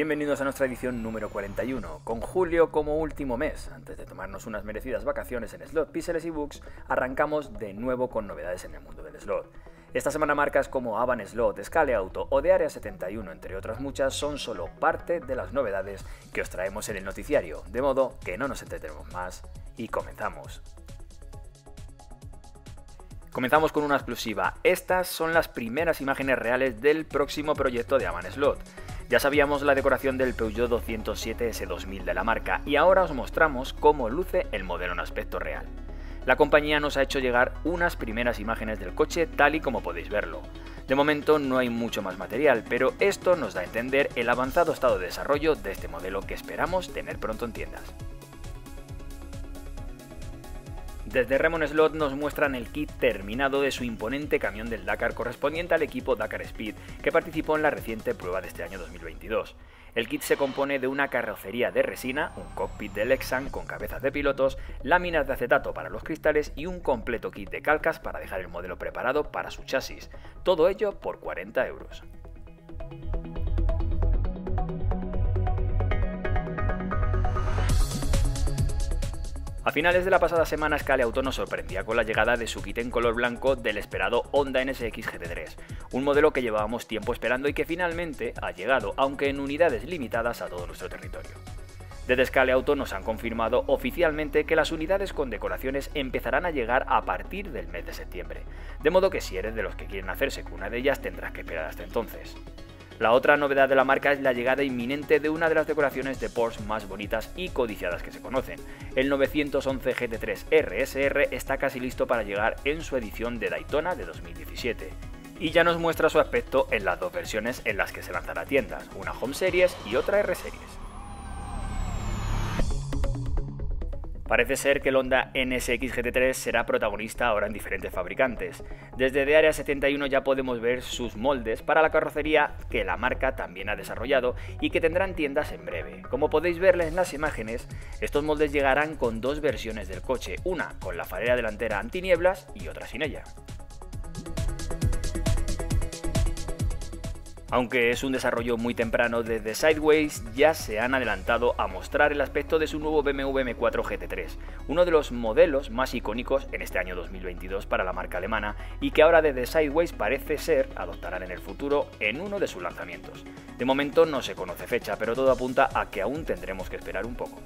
Bienvenidos a nuestra edición número 41, con julio como último mes. Antes de tomarnos unas merecidas vacaciones en slot, píxeles y books, arrancamos de nuevo con novedades en el mundo del slot. Esta semana marcas como Avan Slot, Scale Auto o de Area 71, entre otras muchas, son solo parte de las novedades que os traemos en el noticiario, de modo que no nos entretenemos más y comenzamos. Comenzamos con una exclusiva. Estas son las primeras imágenes reales del próximo proyecto de Avan Slot. Ya sabíamos la decoración del Peugeot 207 S2000 de la marca y ahora os mostramos cómo luce el modelo en aspecto real. La compañía nos ha hecho llegar unas primeras imágenes del coche tal y como podéis verlo. De momento no hay mucho más material, pero esto nos da a entender el avanzado estado de desarrollo de este modelo que esperamos tener pronto en tiendas. Desde Remon Slot nos muestran el kit terminado de su imponente camión del Dakar correspondiente al equipo Dakar Speed, que participó en la reciente prueba de este año 2022. El kit se compone de una carrocería de resina, un cockpit de Lexan con cabezas de pilotos, láminas de acetato para los cristales y un completo kit de calcas para dejar el modelo preparado para su chasis. Todo ello por 40 euros. A finales de la pasada semana, Scale Auto nos sorprendía con la llegada de su kit en color blanco del esperado Honda NSX GT3, un modelo que llevábamos tiempo esperando y que finalmente ha llegado, aunque en unidades limitadas, a todo nuestro territorio. Desde Scale Auto nos han confirmado oficialmente que las unidades con decoraciones empezarán a llegar a partir del mes de septiembre, de modo que si eres de los que quieren hacerse con una de ellas tendrás que esperar hasta entonces. La otra novedad de la marca es la llegada inminente de una de las decoraciones de Porsche más bonitas y codiciadas que se conocen. El 911 GT3 RSR está casi listo para llegar en su edición de Daytona de 2017. Y ya nos muestra su aspecto en las dos versiones en las que se lanzará a tiendas, una Home Series y otra R Series. Parece ser que el Honda NSX GT3 será protagonista ahora en diferentes fabricantes. Desde The Area 71 ya podemos ver sus moldes para la carrocería que la marca también ha desarrollado y que tendrán tiendas en breve. Como podéis verles en las imágenes, estos moldes llegarán con dos versiones del coche, una con la farera delantera antinieblas y otra sin ella. Aunque es un desarrollo muy temprano, desde Sideways ya se han adelantado a mostrar el aspecto de su nuevo BMW M4 GT3, uno de los modelos más icónicos en este año 2022 para la marca alemana y que ahora desde Sideways parece ser adoptarán en el futuro en uno de sus lanzamientos. De momento no se conoce fecha, pero todo apunta a que aún tendremos que esperar un poco.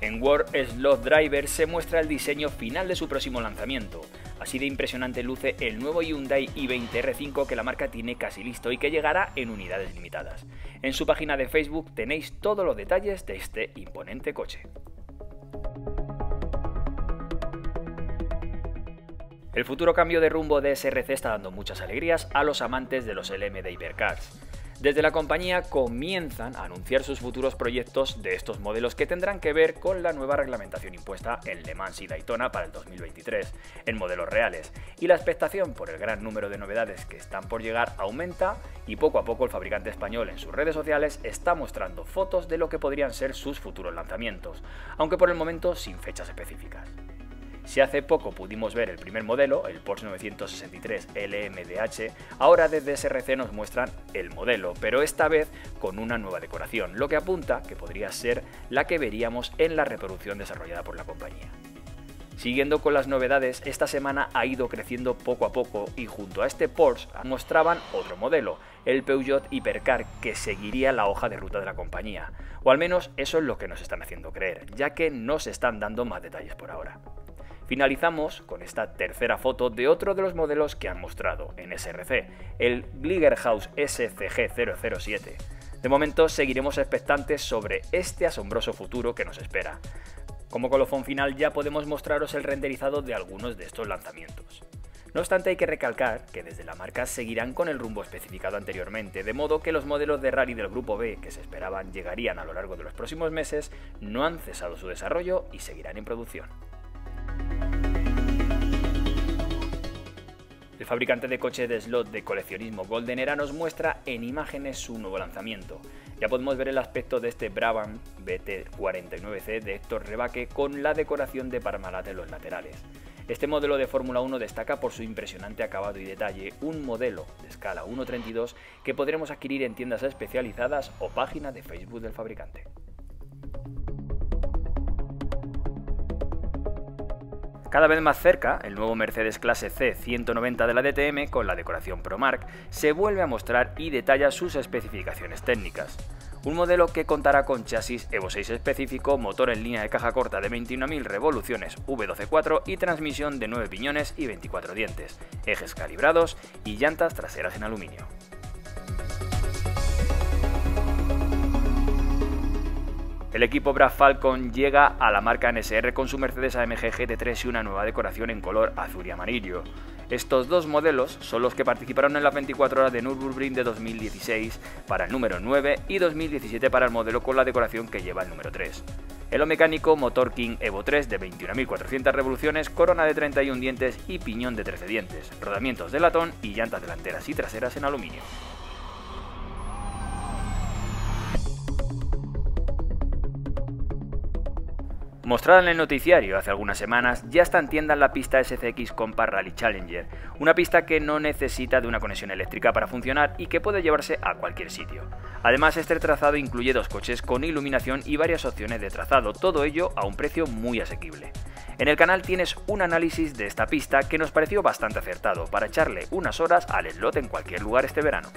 En World Slot Drivers se muestra el diseño final de su próximo lanzamiento. Así de impresionante luce el nuevo Hyundai i20 R5 que la marca tiene casi listo y que llegará en unidades limitadas. En su página de Facebook tenéis todos los detalles de este imponente coche. El futuro cambio de rumbo de SRC está dando muchas alegrías a los amantes de los LM de Hypercars. Desde la compañía comienzan a anunciar sus futuros proyectos de estos modelos que tendrán que ver con la nueva reglamentación impuesta en Le Mans y Daytona para el 2023, en modelos reales, y la expectación por el gran número de novedades que están por llegar aumenta y poco a poco el fabricante español en sus redes sociales está mostrando fotos de lo que podrían ser sus futuros lanzamientos, aunque por el momento sin fechas específicas. Si hace poco pudimos ver el primer modelo, el Porsche 963 LMDH, ahora desde SRC nos muestran el modelo, pero esta vez con una nueva decoración, lo que apunta que podría ser la que veríamos en la reproducción desarrollada por la compañía. Siguiendo con las novedades, esta semana ha ido creciendo poco a poco y junto a este Porsche mostraban otro modelo, el Peugeot Hypercar, que seguiría la hoja de ruta de la compañía, o al menos eso es lo que nos están haciendo creer, ya que no se están dando más detalles por ahora. Finalizamos con esta tercera foto de otro de los modelos que han mostrado en SRC, el Gliggerhaus SCG 007. De momento seguiremos expectantes sobre este asombroso futuro que nos espera. Como colofón final ya podemos mostraros el renderizado de algunos de estos lanzamientos. No obstante, hay que recalcar que desde la marca seguirán con el rumbo especificado anteriormente, de modo que los modelos de rally del grupo B que se esperaban llegarían a lo largo de los próximos meses no han cesado su desarrollo y seguirán en producción. El fabricante de coches de slot de coleccionismo Goldenera nos muestra en imágenes su nuevo lanzamiento. Ya podemos ver el aspecto de este Brabham BT49C de Héctor Rebaque con la decoración de Parmalat en los laterales. Este modelo de Fórmula 1 destaca por su impresionante acabado y detalle, un modelo de escala 1:32 que podremos adquirir en tiendas especializadas o página de Facebook del fabricante. Cada vez más cerca, el nuevo Mercedes clase C 190 de la DTM con la decoración ProMark se vuelve a mostrar y detalla sus especificaciones técnicas. Un modelo que contará con chasis Evo 6 específico, motor en línea de caja corta de 21.000 revoluciones V12.4 y transmisión de 9 piñones y 24 dientes, ejes calibrados y llantas traseras en aluminio. El equipo Brabham Falcon llega a la marca NSR con su Mercedes AMG GT3 y una nueva decoración en color azul y amarillo. Estos dos modelos son los que participaron en las 24 horas de Nürburgring de 2016 para el número 9 y 2017 para el modelo con la decoración que lleva el número 3. En lo mecánico, motor King Evo 3 de 21.400 revoluciones, corona de 31 dientes y piñón de 13 dientes, rodamientos de latón y llantas delanteras y traseras en aluminio. Mostrada en el noticiario hace algunas semanas, ya está en tiendas la pista SCX Compact Rally Challenger, una pista que no necesita de una conexión eléctrica para funcionar y que puede llevarse a cualquier sitio. Además, este trazado incluye dos coches con iluminación y varias opciones de trazado, todo ello a un precio muy asequible. En el canal tienes un análisis de esta pista que nos pareció bastante acertado para echarle unas horas al slot en cualquier lugar este verano.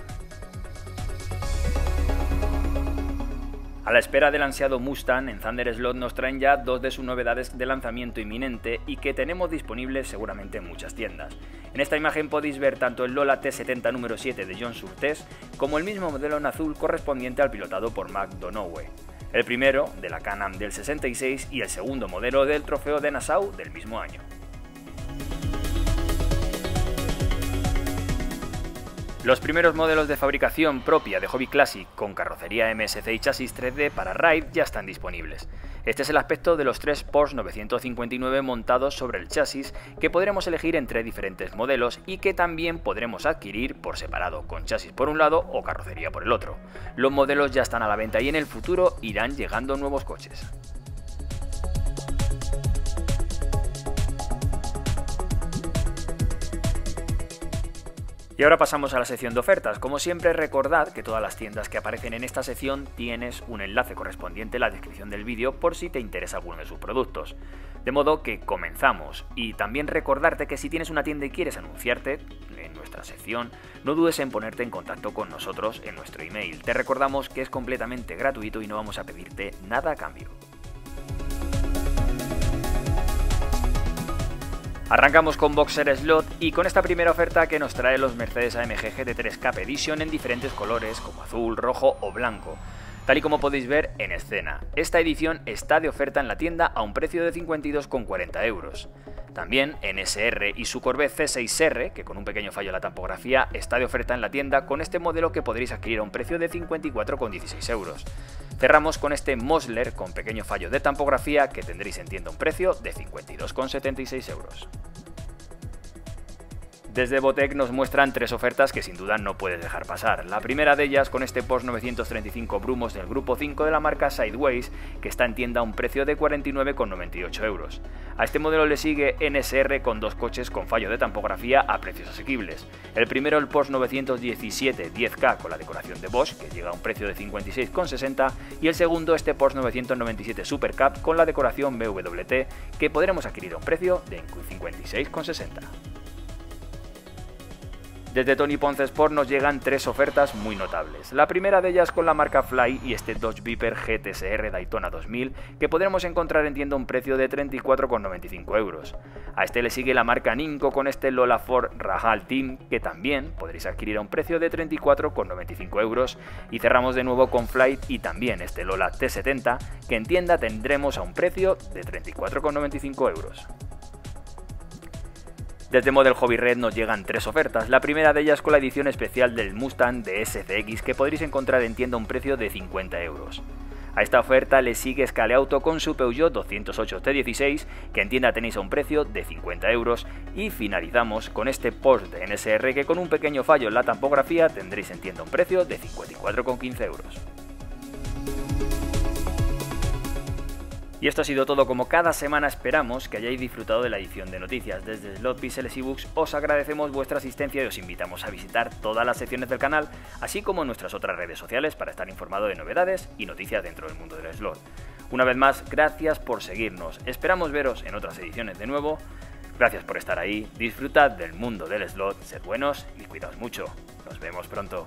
A la espera del ansiado Mustang, en Thunderslot nos traen ya dos de sus novedades de lanzamiento inminente y que tenemos disponibles seguramente en muchas tiendas. En esta imagen podéis ver tanto el Lola T70 número 7 de John Surtees como el mismo modelo en azul correspondiente al pilotado por Mac Donoway. El primero de la Can-Am del 66 y el segundo modelo del trofeo de Nassau del mismo año. Los primeros modelos de fabricación propia de Hobby Classic con carrocería MSC y chasis 3D para Ride ya están disponibles. Este es el aspecto de los tres Porsche 959 montados sobre el chasis que podremos elegir entre diferentes modelos y que también podremos adquirir por separado, con chasis por un lado o carrocería por el otro. Los modelos ya están a la venta y en el futuro irán llegando nuevos coches. Y ahora pasamos a la sección de ofertas. Como siempre, recordad que todas las tiendas que aparecen en esta sección tienes un enlace correspondiente en la descripción del vídeo por si te interesa alguno de sus productos. De modo que comenzamos. Y también recordarte que si tienes una tienda y quieres anunciarte en nuestra sección, no dudes en ponerte en contacto con nosotros en nuestro email. Te recordamos que es completamente gratuito y no vamos a pedirte nada a cambio. Arrancamos con Boxer Slot y con esta primera oferta que nos trae los Mercedes AMG GT3 Cup Edition en diferentes colores como azul, rojo o blanco, tal y como podéis ver en escena. Esta edición está de oferta en la tienda a un precio de 52,40 €. También NSR y su Corvette C6R, que con un pequeño fallo en la tampografía, está de oferta en la tienda con este modelo que podréis adquirir a un precio de 54,16 €. Cerramos con este Mosler con pequeño fallo de tampografía que tendréis en tienda un precio de 52,76 €. Desde Botec nos muestran tres ofertas que sin duda no puedes dejar pasar. La primera de ellas con este Porsche 935 Brumos del grupo 5 de la marca Sideways que está en tienda a un precio de 49,98 €. A este modelo le sigue NSR con dos coches con fallo de tampografía a precios asequibles. El primero el Porsche 917 10K con la decoración de Bosch que llega a un precio de 56,60 € y el segundo este Porsche 997 Super Cup con la decoración BWT que podremos adquirir a un precio de 56,60 €. Desde Toniponcesport nos llegan tres ofertas muy notables. La primera de ellas con la marca Fly y este Dodge Viper GTSR Daytona 2000 que podremos encontrar en tienda a un precio de 34,95 €. A este le sigue la marca Ninco con este Lola Ford Rajal Team que también podréis adquirir a un precio de 34,95 €. Y cerramos de nuevo con Fly y también este Lola T70 que en tienda tendremos a un precio de 34,95 €. Desde Model Hobby Red nos llegan tres ofertas, la primera de ellas con la edición especial del Mustang de SCX que podréis encontrar en tienda a un precio de 50 €. A esta oferta le sigue Scale Auto con su Peugeot 208 T16 que en tienda tenéis a un precio de 50 € y finalizamos con este Porsche de NSR que con un pequeño fallo en la tampografía tendréis en tienda a un precio de 54,15 €. Y esto ha sido todo. Como cada semana, esperamos que hayáis disfrutado de la edición de noticias. Desde Slot Pixeles y Books os agradecemos vuestra asistencia y os invitamos a visitar todas las secciones del canal, así como nuestras otras redes sociales para estar informado de novedades y noticias dentro del mundo del slot. Una vez más, gracias por seguirnos. Esperamos veros en otras ediciones de nuevo. Gracias por estar ahí, disfrutad del mundo del slot, sed buenos y cuidaos mucho. Nos vemos pronto.